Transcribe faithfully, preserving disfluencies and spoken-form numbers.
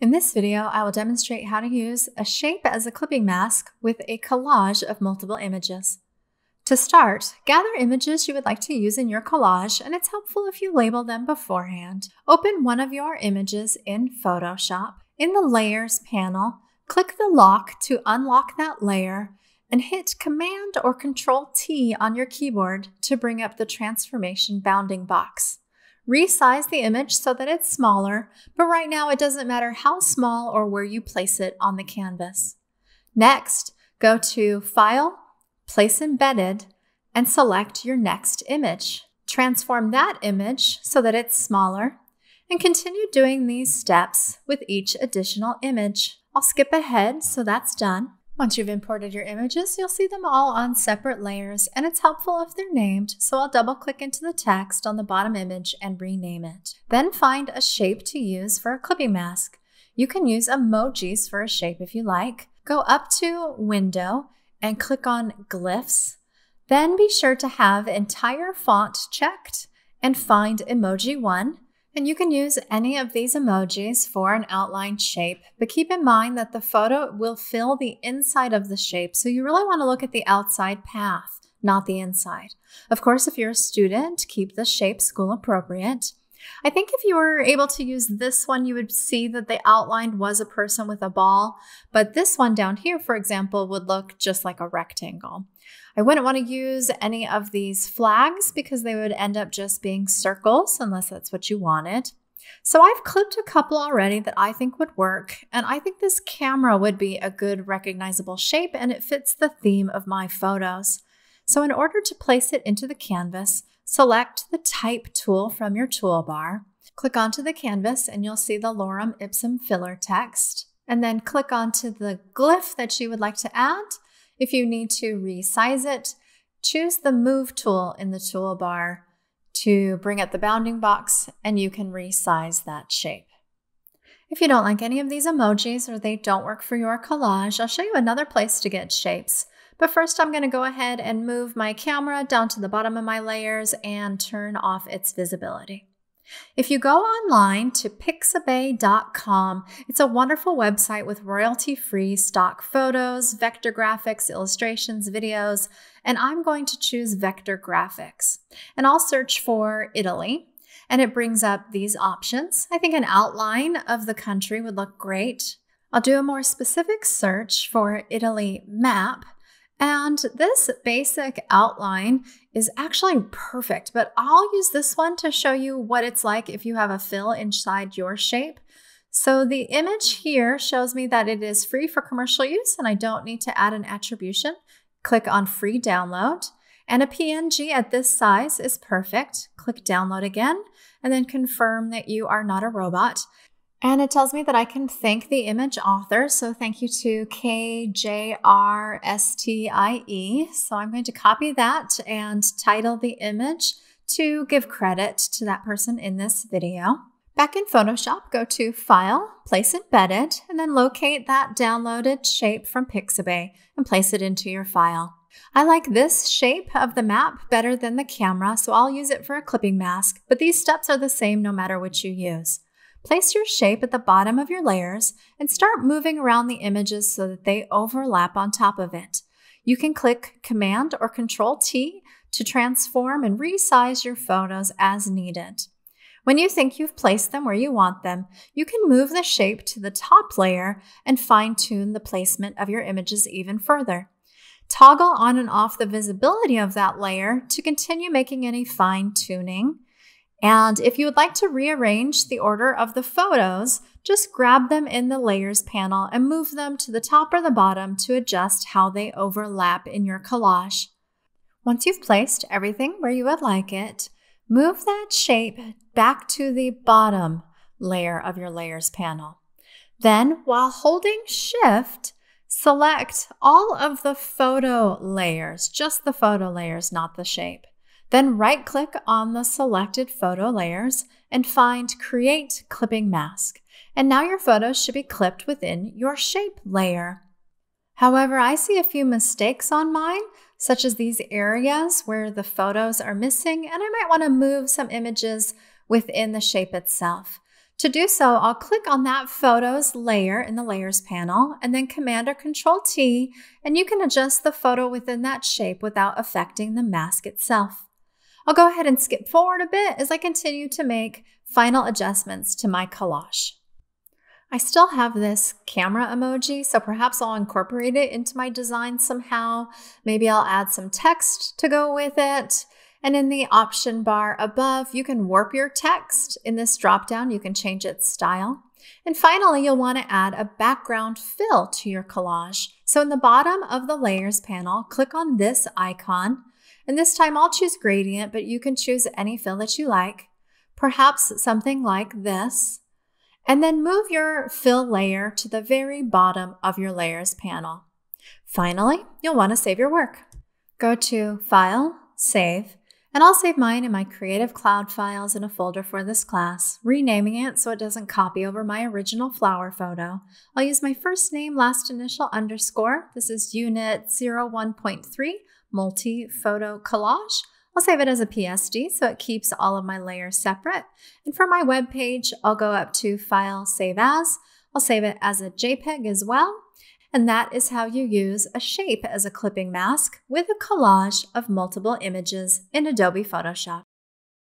In this video, I will demonstrate how to use a shape as a clipping mask with a collage of multiple images. To start, gather images you would like to use in your collage, and it's helpful if you label them beforehand. Open one of your images in Photoshop. In the Layers panel, click the lock to unlock that layer, and hit Command or Control T on your keyboard to bring up the transformation bounding box. Resize the image so that it's smaller, but right now it doesn't matter how small or where you place it on the canvas. Next, go to File, Place Embedded, and select your next image. Transform that image so that it's smaller, and continue doing these steps with each additional image. I'll skip ahead, so that's done. Once you've imported your images, you'll see them all on separate layers, and it's helpful if they're named, so I'll double-click into the text on the bottom image and rename it. Then find a shape to use for a clipping mask. You can use emojis for a shape if you like. Go up to Window and click on Glyphs. Then be sure to have entire font checked and find Emoji One. And you can use any of these emojis for an outline shape, but keep in mind that the photo will fill the inside of the shape, so you really want to look at the outside path, not the inside. Of course, if you're a student, keep the shape school appropriate. I think if you were able to use this one, you would see that the outline was a person with a ball, but this one down here, for example, would look just like a rectangle. I wouldn't want to use any of these flags because they would end up just being circles unless that's what you wanted. So I've clipped a couple already that I think would work, and I think this camera would be a good recognizable shape and it fits the theme of my photos. So in order to place it into the canvas, select the Type tool from your toolbar, click onto the canvas and you'll see the Lorem Ipsum filler text, and then click onto the glyph that you would like to add. If you need to resize it, choose the Move tool in the toolbar to bring up the bounding box, and you can resize that shape. If you don't like any of these emojis or they don't work for your collage, I'll show you another place to get shapes. But first I'm going to go ahead and move my camera down to the bottom of my layers and turn off its visibility. If you go online to pixabay dot com, it's a wonderful website with royalty-free stock photos, vector graphics, illustrations, videos, and I'm going to choose vector graphics. And I'll search for Italy, and it brings up these options. I think an outline of the country would look great. I'll do a more specific search for Italy map. And this basic outline is actually perfect, but I'll use this one to show you what it's like if you have a fill inside your shape. So the image here shows me that it is free for commercial use and I don't need to add an attribution. Click on Free Download, and a P N G at this size is perfect. Click Download again, and then confirm that you are not a robot. And it tells me that I can thank the image author. So thank you to K J R S T I E. So I'm going to copy that and title the image to give credit to that person in this video. Back in Photoshop, go to File, Place Embedded, and then locate that downloaded shape from Pixabay and place it into your file. I like this shape of the map better than the camera, so I'll use it for a clipping mask, but these steps are the same no matter which you use. Place your shape at the bottom of your layers and start moving around the images so that they overlap on top of it. You can click Command or Control T to transform and resize your photos as needed. When you think you've placed them where you want them, you can move the shape to the top layer and fine-tune the placement of your images even further. Toggle on and off the visibility of that layer to continue making any fine-tuning. And if you would like to rearrange the order of the photos, just grab them in the Layers panel and move them to the top or the bottom to adjust how they overlap in your collage. Once you've placed everything where you would like it, move that shape back to the bottom layer of your Layers panel. Then, while holding Shift, select all of the photo layers, just the photo layers, not the shape. Then right-click on the selected photo layers and find Create Clipping Mask. And now your photos should be clipped within your shape layer. However, I see a few mistakes on mine, such as these areas where the photos are missing, and I might want to move some images within the shape itself. To do so, I'll click on that Photos layer in the Layers panel and then Command or Control-T, and you can adjust the photo within that shape without affecting the mask itself. I'll go ahead and skip forward a bit as I continue to make final adjustments to my collage. I still have this camera emoji, so perhaps I'll incorporate it into my design somehow. Maybe I'll add some text to go with it. And in the option bar above, you can warp your text. In this dropdown, you can change its style. And finally, you'll want to add a background fill to your collage. So in the bottom of the Layers panel, click on this icon. And this time I'll choose gradient, but you can choose any fill that you like. Perhaps something like this. And then move your fill layer to the very bottom of your Layers panel. Finally, you'll want to save your work. Go to File, Save, and I'll save mine in my Creative Cloud files in a folder for this class, renaming it so it doesn't copy over my original flower photo. I'll use my first name, last initial, underscore. This is Unit zero one point three, Multi-Photo Collage. I'll save it as a P S D so it keeps all of my layers separate. And for my web page, I'll go up to File, Save As. I'll save it as a JPEG as well. And that is how you use a shape as a clipping mask with a collage of multiple images in Adobe Photoshop.